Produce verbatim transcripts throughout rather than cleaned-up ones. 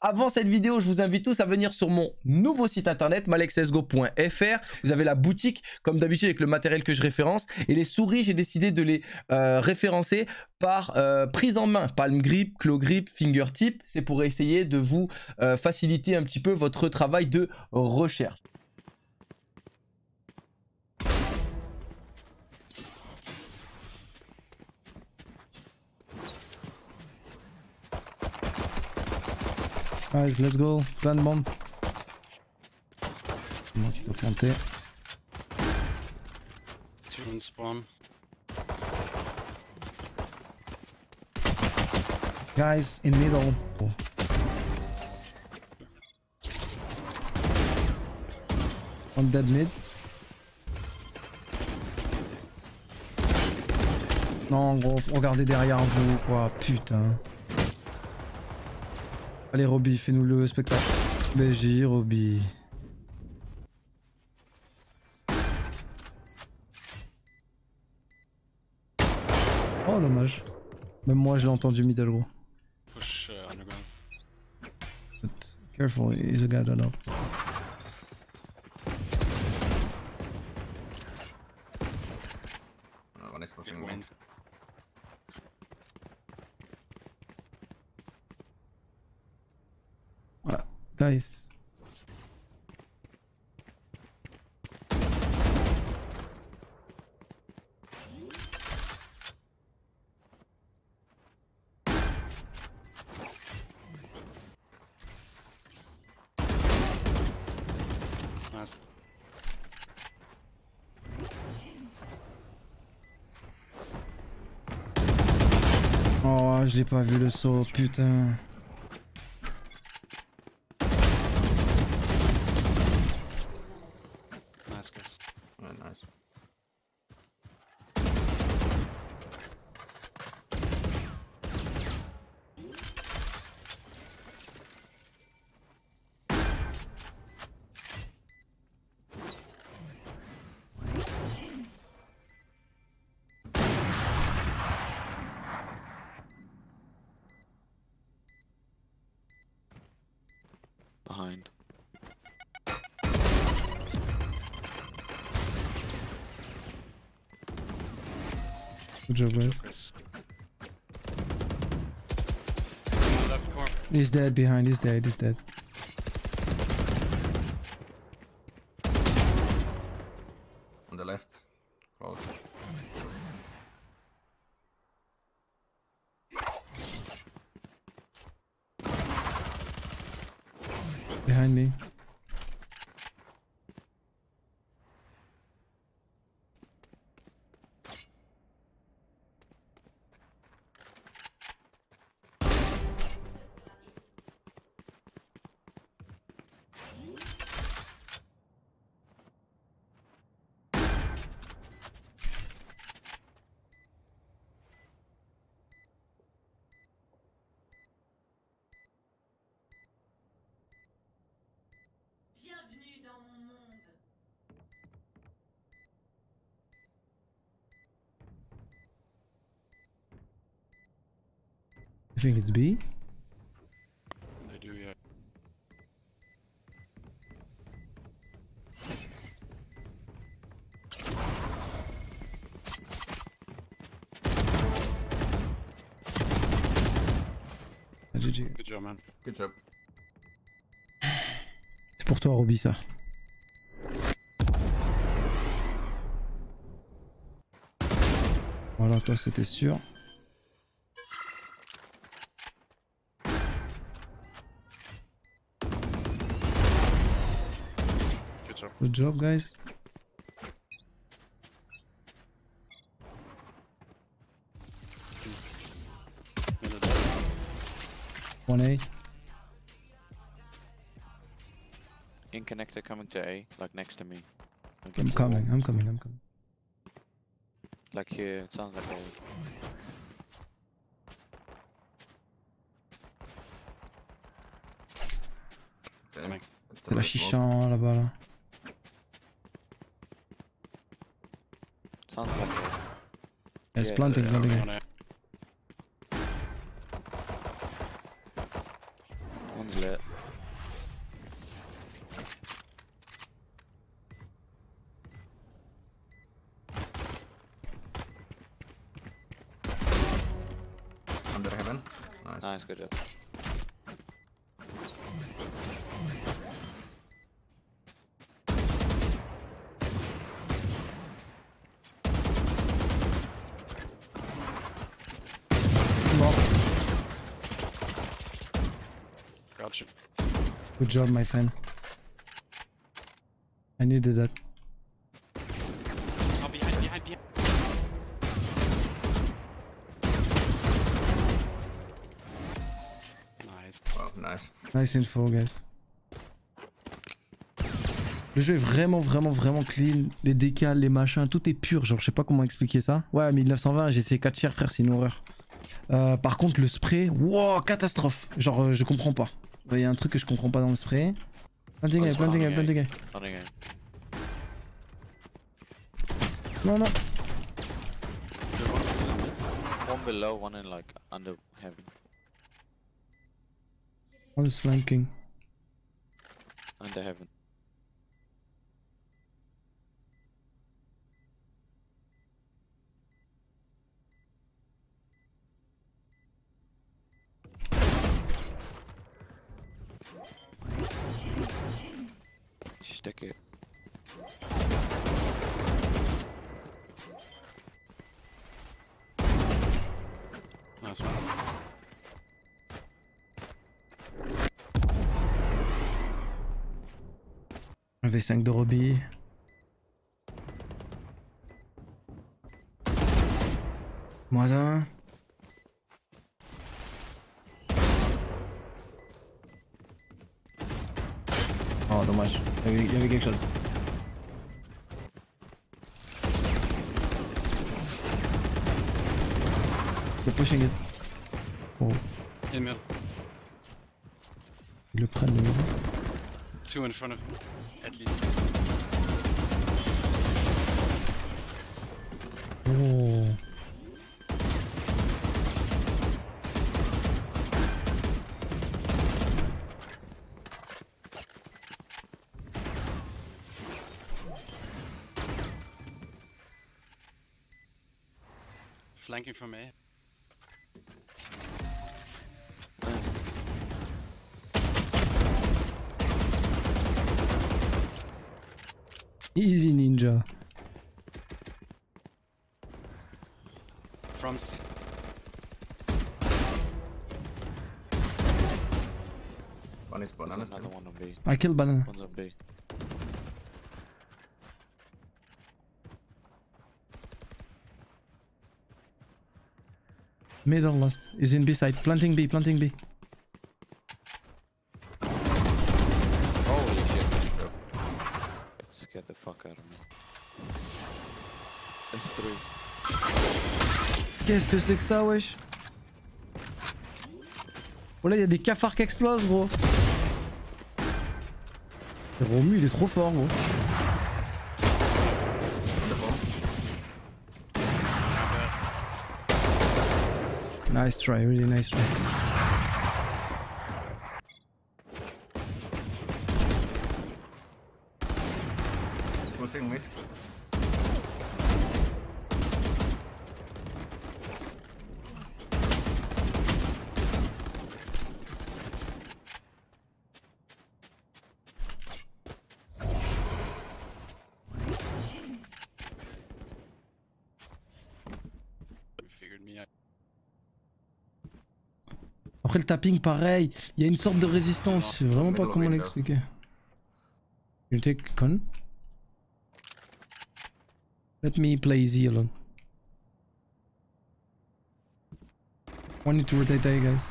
Avant cette vidéo, je vous invite tous à venir sur mon nouveau site internet, malekcsgo point F R. Vous avez la boutique, comme d'habitude, avec le matériel que je référence. Et les souris, j'ai décidé de les euh, référencer par euh, prise en main. Palm grip, claw grip, fingertip. C'est pour essayer de vous euh, faciliter un petit peu votre travail de recherche. Guys, let's go, plein de bombes. C'est moi qui dois planter. Guys, in middle. Oh. On dead mid. Non gros, regardez derrière vous quoi, putain. Allez Robi, fais-nous le spectacle. B J, Robi. Oh dommage. Même moi je l'ai entendu middle gros. Push uh, underground. But careful, he's a guy down up. One exploding wins. Nice. Nice. Oh, je l'ai pas vu le saut, putain. Behind. Good job, guys. He's dead behind, he's dead, he's dead. On the left. Close. Behind me. Bienvenue dans mon monde. I think it's B. I do, yeah. G G. Good job, man. Good job. Pour toi Robi ça. Voilà toi c'était sûr. Good job. Good job guys. one A. In connector coming to A, like next to me. I'm coming, I'm coming, I'm coming. Like here, it sounds like A. Coming. C'est la chicha là-bas là. Sounds like A. It's planted, planted. One's left. plaît. Under heaven. Nice. Nice, good job. Gotcha. Good job, my friend. I needed that. Oh, behind, behind, behind. Nice. Oh, nice. Nice info, guys. Le jeu est vraiment, vraiment, vraiment clean. Les décals, les machins, tout est pur. Genre, je sais pas comment expliquer ça. Ouais, mille neuf cent vingt, j'ai essayé quatre tiers, frère, c'est une horreur. Euh, par contre, le spray, wow, catastrophe. Genre, euh, je comprends pas. Il y a un truc que je comprends pas dans le spray. Plein de dégâts, plein de dégâts, plein de dégâts. Non, non. One below, one in like under heaven. One is flanking. Under heaven. Stick it. Nice one. Un V cinq de Robi. Moins un. Oh dommage, il y avait, il y avait quelque chose. They're pushing it. Oh. Et merde. Ils le prennent le mur. Two in front of me, at least. Oh. Flanking from A. Easy ninja. From C. One is banana. Another one on B. I killed banana. One's on B. Middle last is in B side, planting B, planting B. Holy shit, bro. Let's get the fuck out of me. S three. Qu'est-ce que c'est que ça, wesh? Oh là, y'a des cafards qui explosent, gros. Romu, il est trop fort, gros. Nice try, really nice try. Pushing mid. Après le tapping, pareil, il y a une sorte de résistance, je sais vraiment pas comment l'expliquer. You take con? Let me play easy alone. I need to rotate A, guys.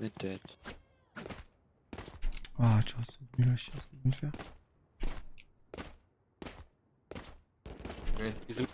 Mid dead. Ah, tu vois, c'est nul à chier, c'est bon de faire. Okay.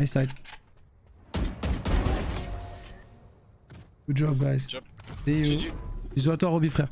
A side. Good job, guys. Good job. See you. Bisous à toi, Robi, frère.